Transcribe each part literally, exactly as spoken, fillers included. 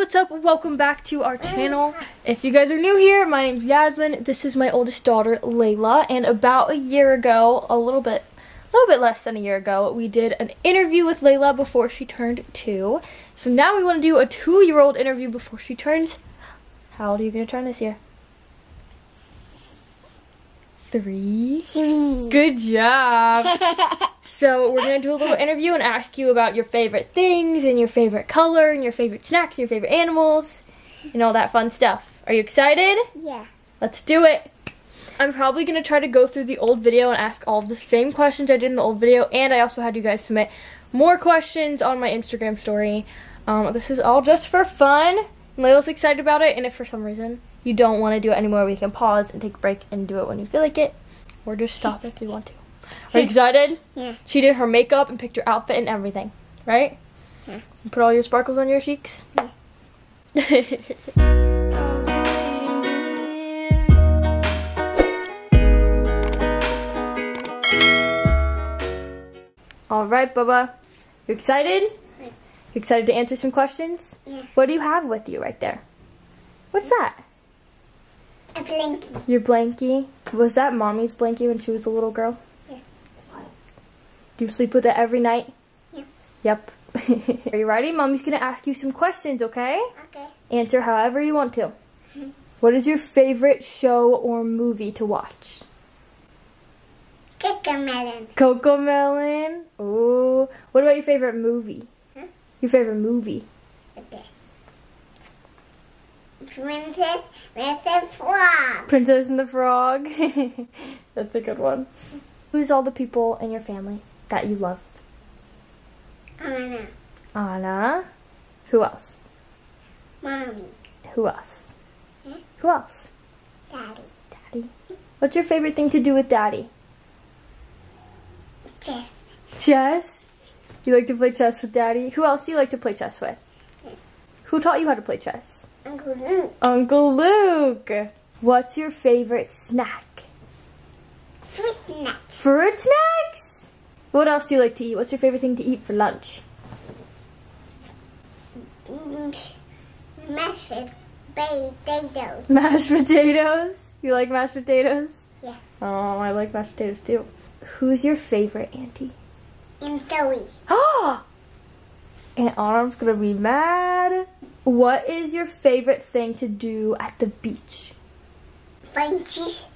what's up? Welcome back to our channel. If you guys are new here, my name's Yasmyn. This is my oldest daughter, Laela, and about a year ago, a little bit, a little bit less than a year ago, we did an interview with Laela before she turned two. So now we want to do a two-year-old interview before she turns. How old are you going to turn this year? Three. Three. Good job. So we're going to do a little interview and ask you about your favorite things and your favorite color and your favorite snacks and your favorite animals and all that fun stuff. Are you excited? Yeah. Let's do it. I'm probably going to try to go through the old video and ask all of the same questions I did in the old video, and I also had you guys submit more questions on my Instagram story. Um, this is all just for fun. Laela's excited about it, and if for some reason you don't want to do it anymore, we can pause and take a break and do it when you feel like it, or just stop if you want to. Are you excited? Yeah. She did her makeup and picked her outfit and everything, right? Yeah. You put all your sparkles on your cheeks? Yeah. All right, Bubba. You excited? Yeah. You excited to answer some questions? Yeah. What do you have with you right there? What's that? A blankie. Your blankie? Was that mommy's blankie when she was a little girl? Yeah. It was. Do you sleep with it every night? Yeah. Yep. Are you ready? Mommy's going to ask you some questions, okay? Okay. Answer however you want to. What is your favorite show or movie to watch? Cocomelon. Cocomelon. Ooh. What about your favorite movie? Huh? Your favorite movie? Okay. Princess and the Frog. Princess and the Frog. That's a good one. Who's all the people in your family that you love? Anna. Anna. Who else? Mommy. Who else? Huh? Who else? Daddy. Daddy. What's your favorite thing to do with Daddy? Chess. Chess? You like to play chess with Daddy? Who else do you like to play chess with? Yeah. Who taught you how to play chess? Uncle Luke. Uncle Luke! What's your favorite snack? Fruit snacks. Fruit snacks? What else do you like to eat? What's your favorite thing to eat for lunch? Mashed potatoes. Mashed potatoes? You like mashed potatoes? Yeah. Oh, I like mashed potatoes too. Who's your favorite auntie? Aunt Zoe. Oh! Aunt Autumn's gonna be mad. What is your favorite thing to do at the beach? Find seashells.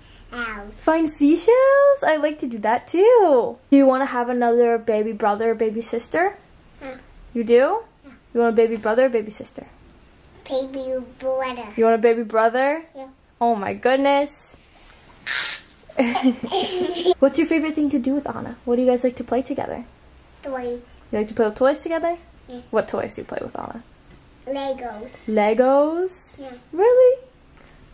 Find seashells? I like to do that too. Do you want to have another baby brother or baby sister? Huh. You do? Yeah. You want a baby brother or baby sister? Baby brother. You want a baby brother? Yeah. Oh my goodness. What's your favorite thing to do with Anna? What do you guys like to play together? Toys. You like to play with toys together? Yeah. What toys do you play with Anna? Legos. Legos? Yeah. Really?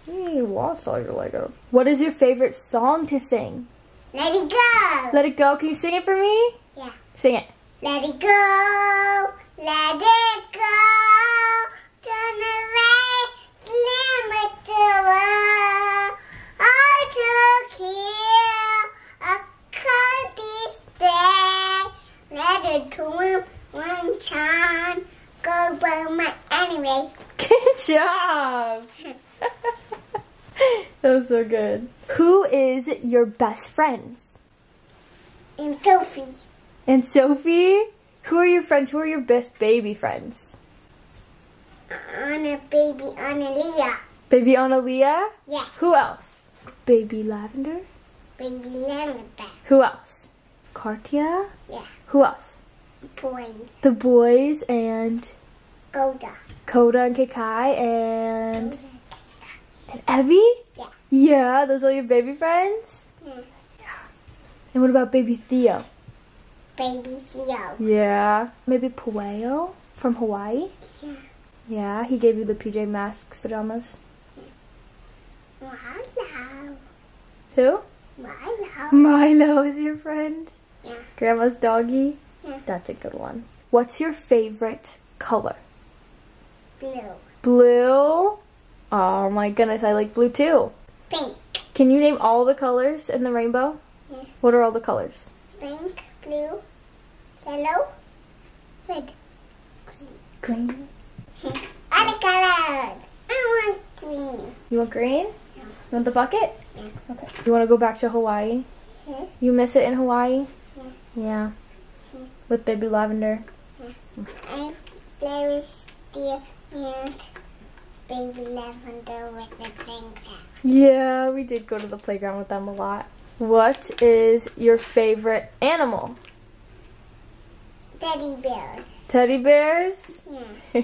You lost all your Legos. What is your favorite song to sing? Let it go. Let it go. Can you sing it for me? Yeah. Sing it. Let it go. Let it go. Turn away. Glimmer to world. All to kill. A cold day. Let it go. One time. Go by my anyway. Good job. That was so good. Who is your best friends? And Sophie. And Sophie? Who are your friends? Who are your best baby friends? Anna, baby Analia. Baby Analia? Yeah. Who else? Baby Lavender? Baby Lavender. Who else? Cartier? Yeah. Who else? Boys. The boys and Koda. Koda and Kikai and and Evie? Yeah. Yeah, those are your baby friends? Yeah. Yeah. And what about baby Theo? Baby Theo. Yeah. Maybe Pueo from Hawaii? Yeah. Yeah, he gave you the P J Masks pajamas? Yeah. Milo. Who? Milo. Milo is your friend? Yeah. Grandma's doggy? Yeah. That's a good one. What's your favorite color? Blue. Blue? Oh my goodness, I like blue too. Pink. Can you name all the colors in the rainbow? Yeah. What are all the colors? Pink, blue, yellow, red, green. Green? I other color. I want green. You want green? Yeah. You want the bucket? Yeah. Okay. You want to go back to Hawaii? Yeah. You miss it in Hawaii? Yeah. Yeah. Yeah. With baby Lavender? Yeah. I play with Theo and baby Lavender with the playground. Yeah, we did go to the playground with them a lot. What is your favorite animal? Teddy bears. Teddy bears? Yeah.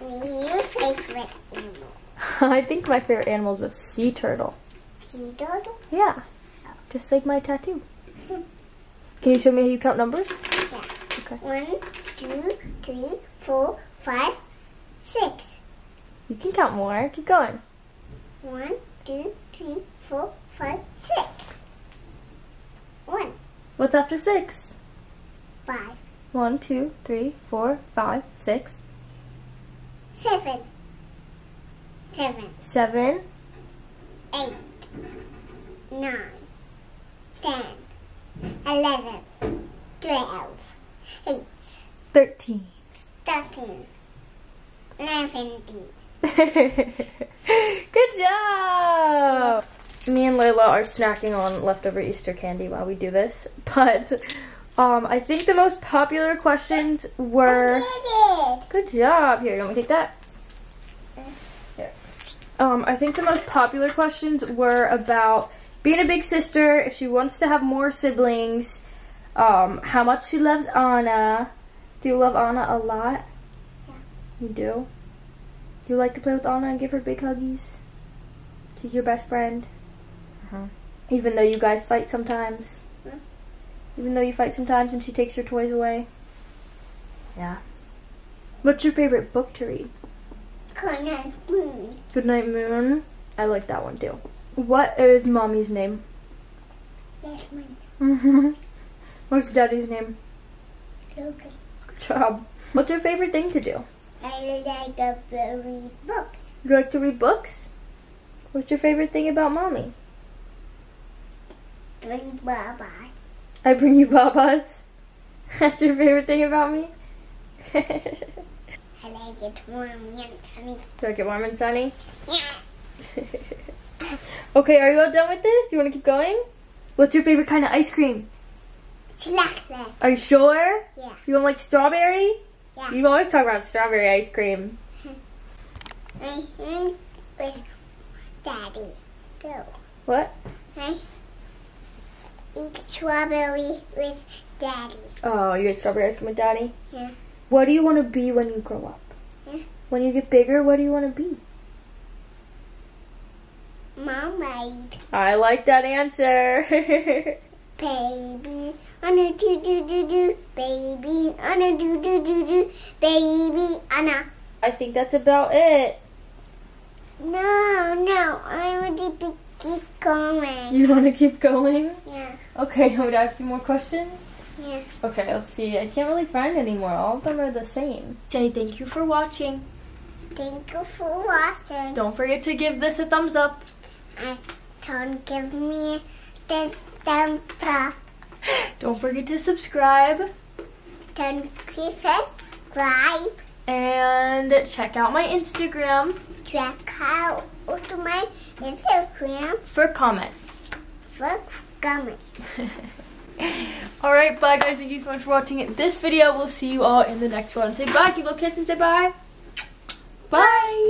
Your favorite animal? I think my favorite animal is a sea turtle. Sea turtle? Yeah. Oh. Just like my tattoo. Can you show me how you count numbers? Yeah. Okay. One, two, three, four, five, six. You can count more. Keep going. One, two, three, four, five, six. One. What's after six? Five. One, two, three, four, five, six. Seven. Seven. Seven. Eight. Nine. Ten. Eleven. Twelve. Eight. Thirteen. Thirteen. Seventeen. Good job! Me and Laela are snacking on leftover Easter candy while we do this, but um, I think the most popular questions were... Good job! Here, you want me to take that? Here. Um, I think the most popular questions were about being a big sister, if she wants to have more siblings, um, how much she loves Anna. Do you love Anna a lot? Yeah. You do? Do you like to play with Anna and give her big huggies? She's your best friend. Uh-huh. Even though you guys fight sometimes. Yeah. Even though you fight sometimes and she takes your toys away. Yeah. What's your favorite book to read? Goodnight Moon. Goodnight Moon. I like that one too. What is mommy's name? Yasmyn. Mm-hmm. What's daddy's name? Logan. Good job. What's your favorite thing to do? I like to read books. You like to read books? What's your favorite thing about mommy? Bring babas. I bring you babas? That's your favorite thing about me? I like it warm and sunny. Do I like it warm and sunny? Yeah. Okay, are you all done with this? Do you want to keep going? What's your favorite kind of ice cream? Chocolate. Are you sure? Yeah. You don't like strawberry? Yeah. You always talk about strawberry ice cream. I hang with daddy too. What? I eat strawberry with daddy. Oh, you eat strawberry ice cream with daddy? Yeah. What do you want to be when you grow up? Yeah. When you get bigger, what do you want to be? Mermaid. I like that answer. Baby Anna do do do do, baby Anna do do do do, baby Anna. I think that's about it. No, no, I want to keep going. You want to keep going? Yeah. Okay, I would ask you more questions? Yeah. Okay, let's see. I can't really find any more. All of them are the same. Say thank you for watching. Thank you for watching. Don't forget to give this a thumbs up. And don't give me this. Thumbs up. Don't forget to subscribe. Don't forget to subscribe. And check out my Instagram. Check out my Instagram. For comments. For comments. Alright, bye guys. Thank you so much for watching this video. We'll see you all in the next one. Say bye. Give a little kiss and say bye. Bye. Bye.